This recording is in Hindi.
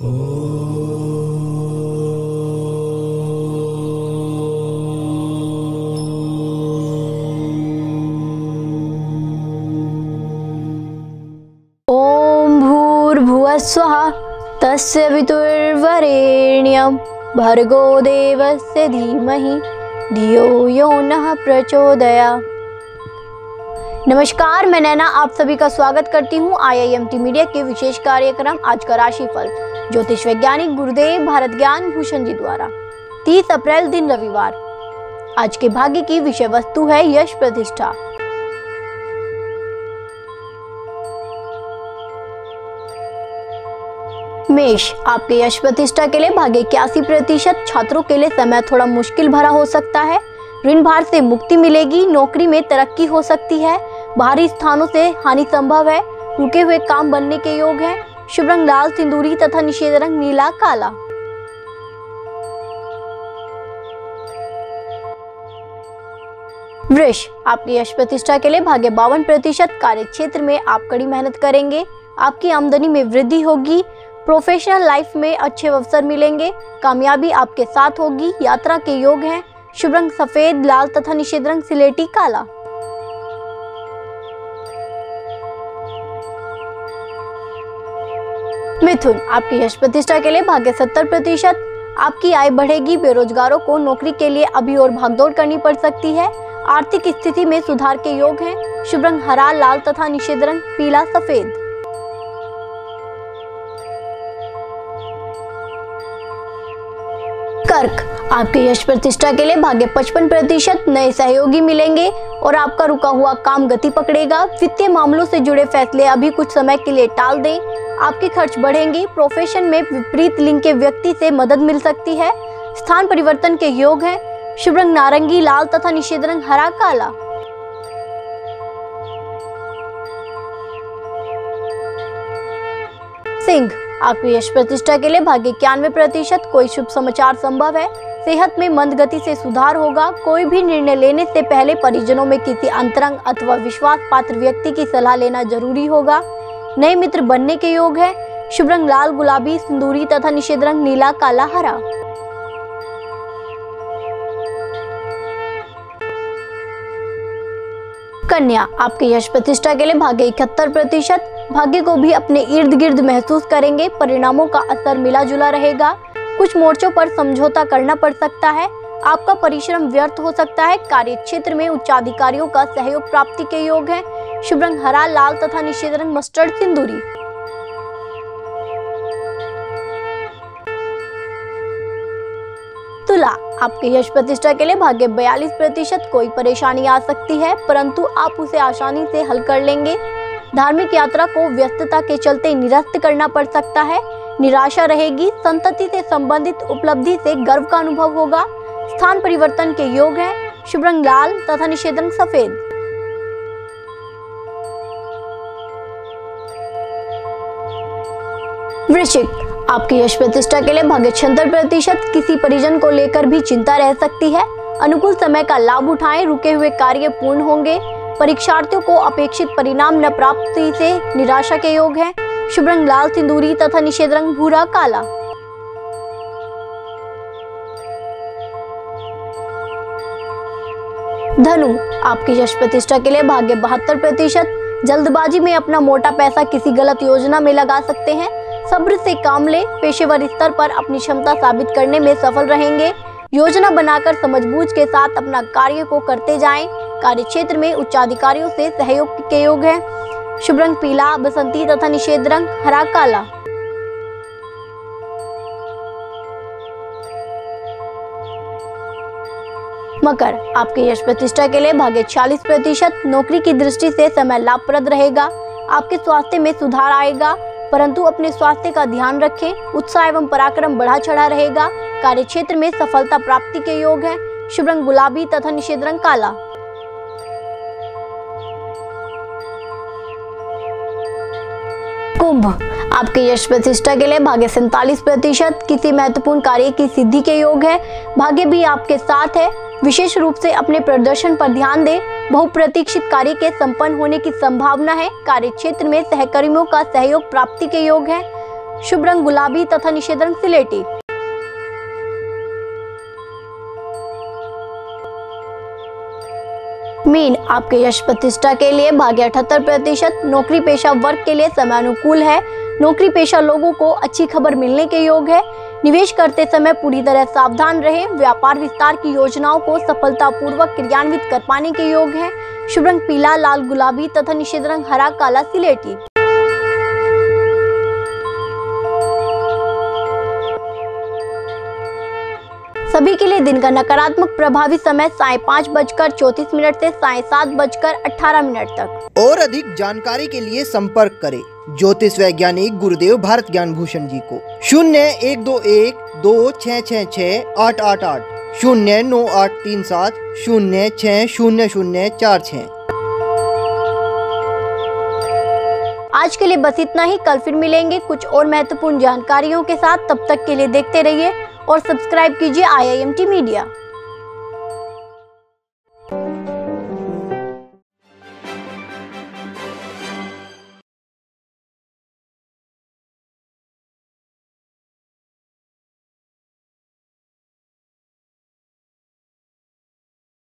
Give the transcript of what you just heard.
स्वाहा तस्य वितुर्वरेण्यं भर्गो देवस्य धीमहि धियो यो नः प्रचोदयात्। नमस्कार, मैं नैना आप सभी का स्वागत करती हूँ IIMT मीडिया के विशेष कार्यक्रम आज का राशिफल ज्योतिष वैज्ञानिक गुरुदेव भारत ज्ञान भूषण जी द्वारा 30 अप्रैल दिन रविवार। आज के भाग्य की विषय वस्तु है यश प्रतिष्ठा। मेष, आपके यश प्रतिष्ठा के लिए भाग्य 81%। छात्रों के लिए समय थोड़ा मुश्किल भरा हो सकता है। ऋण भार से मुक्ति मिलेगी। नौकरी में तरक्की हो सकती है। बाहरी स्थानों से हानि संभव है। रुके हुए काम बनने के योग हैं। शुभ रंग लाल सिंदूरी तथा निषेध रंग नीला काला। वृष, आपकी यश प्रतिष्ठा के लिए भाग्य 52%। कार्य क्षेत्र में आप कड़ी मेहनत करेंगे। आपकी आमदनी में वृद्धि होगी। प्रोफेशनल लाइफ में अच्छे अवसर मिलेंगे। कामयाबी आपके साथ होगी। यात्रा के योग हैं। शुभ रंग सफेद लाल तथा निषेध रंग सिलेटी काला। मिथुन, आपकी यश प्रतिष्ठा के लिए भाग्य 70%। आपकी आय बढ़ेगी। बेरोजगारों को नौकरी के लिए अभी और भागदौड़ करनी पड़ सकती है। आर्थिक स्थिति में सुधार के योग हैं। शुभ रंग हरा लाल तथा निषेध रंग पीला सफेद। कर्क, आपके यश प्रतिष्ठा के लिए भाग्य 55%। नए सहयोगी मिलेंगे और आपका रुका हुआ काम गति पकड़ेगा। वित्तीय मामलों से जुड़े फैसले अभी कुछ समय के लिए टाल दें। आपके खर्च बढ़ेंगे। प्रोफेशन में विपरीत लिंग के व्यक्ति से मदद मिल सकती है। स्थान परिवर्तन के योग हैं। शुभ रंग नारंगी लाल तथा निषेध रंग हरा काला। सिंह, आपकी यश प्रतिष्ठा के लिए भाग्य 91%। कोई शुभ समाचार संभव है। सेहत में मंद गति से सुधार होगा। कोई भी निर्णय लेने से पहले परिजनों में किसी अंतरंग अथवा विश्वास पात्र व्यक्ति की सलाह लेना जरूरी होगा। नए मित्र बनने के योग है। शुभ रंग लाल गुलाबी सिंदूरी तथा निषेध रंग नीला काला हरा। कन्या, आपके यश प्रतिष्ठा के लिए भाग्य 71%। भाग्य को भी अपने इर्द गिर्द महसूस करेंगे। परिणामों का असर मिला जुला रहेगा। कुछ मोर्चों पर समझौता करना पड़ सकता है। आपका परिश्रम व्यर्थ हो सकता है। कार्य क्षेत्र में उच्चाधिकारियों का सहयोग प्राप्ति के योग है। शुभ रंग हरा लाल तथा निषेध रंग मस्टर्ड सिंदूरी। तुला, आपके यश प्रतिष्ठा के लिए भाग्य 42%। कोई परेशानी आ सकती है परंतु आप उसे आसानी से हल कर लेंगे। धार्मिक यात्रा को व्यस्तता के चलते निरस्त करना पड़ सकता है। निराशा रहेगी। संतति से संबंधित उपलब्धि से गर्व का अनुभव होगा। स्थान परिवर्तन के योग है। शुभ रंग लाल तथा निषेध रंग सफेद। वृश्चिक, आपकी यश प्रतिष्ठा के लिए भाग्य 76%। किसी परिजन को लेकर भी चिंता रह सकती है। अनुकूल समय का लाभ उठाएं। रुके हुए कार्य पूर्ण होंगे। परीक्षार्थियों को अपेक्षित परिणाम न प्राप्ति से निराशा के योग है। शुभ रंग लाल सिंदूरी तथा निषेध रंग भूरा काला। धनु, आपकी यश प्रतिष्ठा के लिए भाग्य 72%। जल्दबाजी में अपना मोटा पैसा किसी गलत योजना में लगा सकते हैं। सब्र से काम ले। पेशेवर स्तर पर अपनी क्षमता साबित करने में सफल रहेंगे। योजना बनाकर समझबूझ के साथ अपना कार्य को करते जाएं। कार्य क्षेत्र में उच्चाधिकारियों से सहयोग के योग है। शुभ रंग पीला बसंती तथा निषेध रंग हरा काला। मकर, आपके यश प्रतिष्ठा के लिए भाग्य 40%। नौकरी की दृष्टि से समय लाभप्रद रहेगा। आपके स्वास्थ्य में सुधार आएगा परंतु अपने स्वास्थ्य का ध्यान रखें। उत्साह एवं पराक्रम बढ़ा चढ़ा रहेगा। कार्य क्षेत्र में सफलता प्राप्ति के योग है। शुभ रंग गुलाबी तथा निषेध रंग काला। कुंभ, आपके यश प्रतिष्ठा के लिए भाग्य 47%। किसी महत्वपूर्ण कार्य की सिद्धि के योग है। भाग्य भी आपके साथ है। विशेष रूप से अपने प्रदर्शन पर ध्यान दें। बहुप्रतीक्षित कार्य के संपन्न होने की संभावना है। कार्य क्षेत्र में सहकर्मियों का सहयोग प्राप्ति के योग है। शुभ रंग गुलाबी तथा निषेध रंग सिलेटी। मीन, आपके यश प्रतिष्ठा के लिए भाग्य 78%, नौकरी पेशा वर्ग के लिए समय अनुकूल है। नौकरी पेशा लोगों को अच्छी खबर मिलने के योग है। निवेश करते समय पूरी तरह सावधान रहें। व्यापार विस्तार की योजनाओं को सफलतापूर्वक क्रियान्वित कर पाने के योग है। शुभ रंग पीला, लाल गुलाबी तथा निषेध रंग हरा काला सिलेटी। सभी के लिए दिन का नकारात्मक प्रभावी समय साय 5:34 से साय 7:18 तक। और अधिक जानकारी के लिए संपर्क करें ज्योतिष वैज्ञानिक गुरुदेव भारत ज्ञान भूषण जी को 0121 2 6 6 6 8 8 8, 09 837 0 6 0 0 4 6। आज के लिए बस इतना ही। कल फिर मिलेंगे कुछ और महत्वपूर्ण जानकारियों के साथ। तब तक के लिए देखते रहिए और सब्सक्राइब कीजिए IIMT मीडिया।